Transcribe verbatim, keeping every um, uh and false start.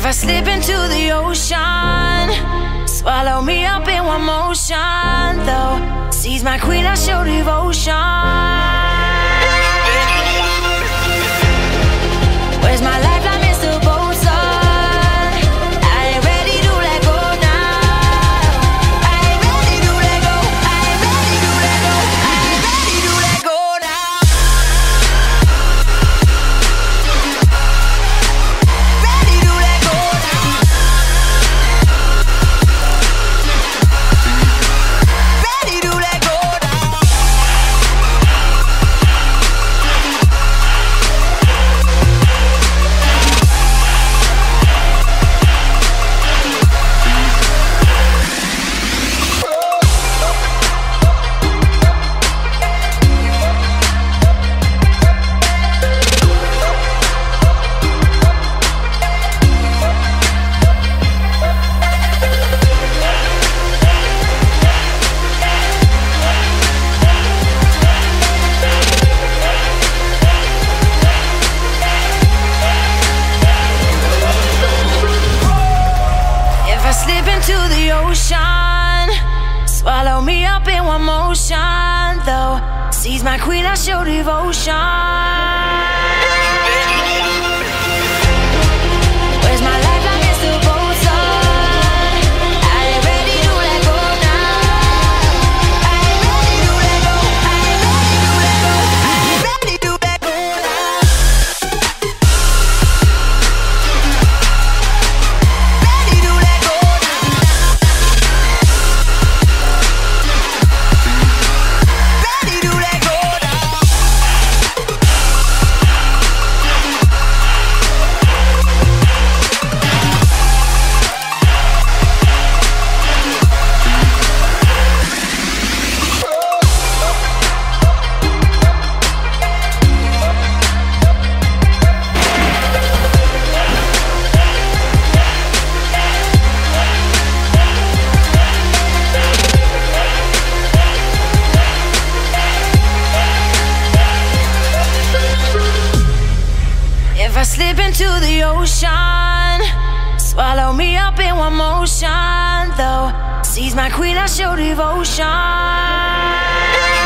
If I slip into the ocean, swallow me up in one motion. Though, seize my queen, I show devotion. Where's my life? To the ocean, swallow me up in one motion. Though, seize my queen, I show devotion. Where's my life? Slip into the ocean, swallow me up in one motion. Though, seize my queen, I show devotion.